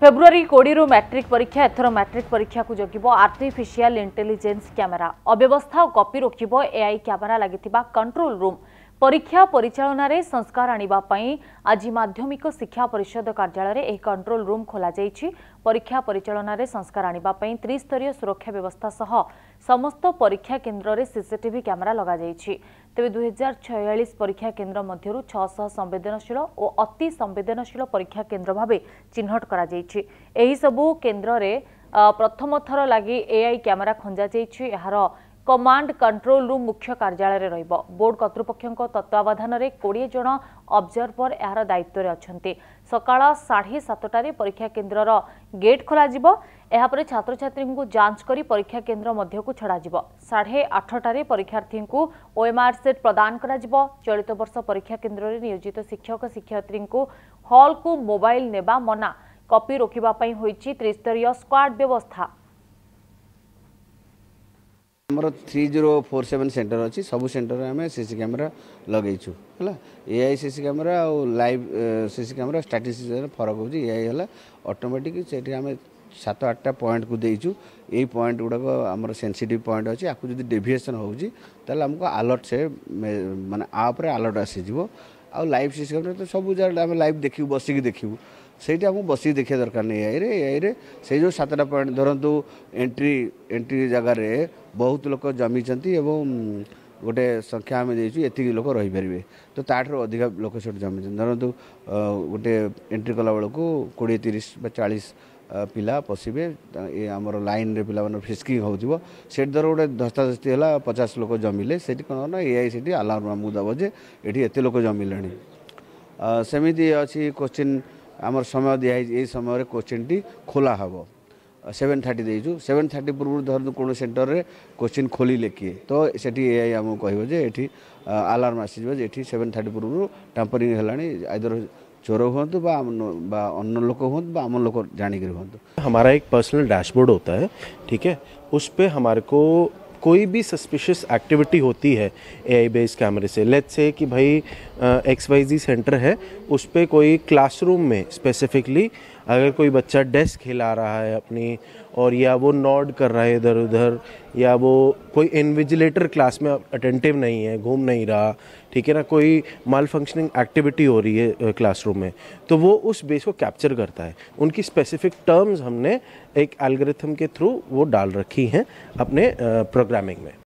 February 20 रु matric परीक्षा एथर matric परीक्षा को जगिब आर्टिफिशियल इंटेलिजेंस कैमेरा अव्यवस्था और कॉपी रोकिब एआई कैमेरा लगिथिबा कंट्रोल रूम परीक्षा परिचालन रे संस्कार आनिबा पई आज माध्यमिक शिक्षा परिषद कार्यालय रे एक कंट्रोल रूम खोला जाइछि। परीक्षा परिचालन रे संस्कार आनिबा पई त्रिस्तरीय सुरक्षा व्यवस्था सह समस्त परीक्षा केन्द्र रे सीसीटीवी कैमेरा लगा जाइछि। तेबे 2046 परीक्षा केन्द्र मध्यरु 600 संवेदनशील और अति संवेदनशील परीक्षा केन्द्र भाबे चिन्हट करा जाइछि। एही सबु केन्द्र रे प्रथम थर लागि एआई कैमेरा खंजा जाइछि। एहारो कमांड कंट्रोल रूम मुख्य कार्यालय रे रहिबो। बोर्ड कर्तृपक्षों तत्वावधान रे 20 जन ऑब्जर्वर एहार दायित्व रे अछंती। सकाळ 7:30 परीक्षा केन्द्र रो गेट खोला जिवो। एहा परे छात्र छात्री को जांच करी परीक्षा केन्द्र मध्य को छडा जिवो। 8:30 परीक्षार्थी को ओएमआर सेट प्रदान करा जिवो। चलित वर्ष परीक्षा केन्द्र रे नियोजित शिक्षक शिक्षयित्री को हॉल को मोबाइल नेबा मना कॉपी रोकिबा पई होईची त्रिस्तरीय स्क्वाड व्यवस्था। हमर 3047 सेंटर अच्छी सबू सेंटर में आम सीसी कैमेरा लगेचु है। एआई सीसी कैमेरा और लाइव सीसी कैमेरा स्टाटिस्टिक्स फरक हो। एआई है ऑटोमेटिक से आम 7-8टा पॉइंट को देचु। यही पॉइंट गुड़ाक आम सेंसिटिव पॉइंट अच्छी। आपको जब डेविएसन होमको आलर्ट से मान आप आलर्ट आसीज। आ लाइव सीसी कैमेरा तो सब जगह लाइव देखू बसिक देखू से बसिक देखा दरकार नहीं। एआई से जो 7टा पॉइंट धरतु एंट्री जगार बहुत लोग जमी गोटे संख्या आम देचु एति लोक रही पारे तो ताठू अधिका लोक से जमी धरतु गोटे एंट्री कला बेलू 20-30-40 पिला पशिबे आमर लाइन रे पे फिस्किंग हो धर गोटे धस्ताधस्ती है 50 लोक जमिले से कौन ना एआई से आलार्म आमको दब जे ये एत लोक जमिले सेमती अच्छी। क्वेश्चन आमर समय दिखाई समय क्वेश्चन टी खोला हे 7:30 देचु। 7:30 पूर्व धर कौन सेंटर रे क्वेश्चन खोलिले किए तो सेठी एआई आम कह आलार्म आसीज 7:30 पूर्व टैंपरिंग है आइदर चोर हुंतु अन्य लोग हुंतु बा आम लोग जानिक हुंतु। हमारा एक पर्सनल डैशबोर्ड होता है, ठीक है। उस पर हमारे को कोई भी सस्पिशियस एक्टिविटी होती है एआई बेस्ड कैमरे से, लेट्स से कि भाई XYZ सेंटर है, उस पर कोई क्लासरूम में स्पेसिफिकली अगर कोई बच्चा डेस्क हिला रहा है अपनी और या वो नॉड कर रहा है इधर उधर या वो कोई इन्विजिलेटर क्लास में अटेंटिव नहीं है, घूम नहीं रहा, ठीक है ना, कोई माल फंक्शनिंग एक्टिविटी हो रही है क्लासरूम में, तो वो उस बेस को कैप्चर करता है। उनकी स्पेसिफिक टर्म्स हमने एक एल्गोरिथम के थ्रू वो डाल रखी हैं अपने प्रोग्रामिंग में।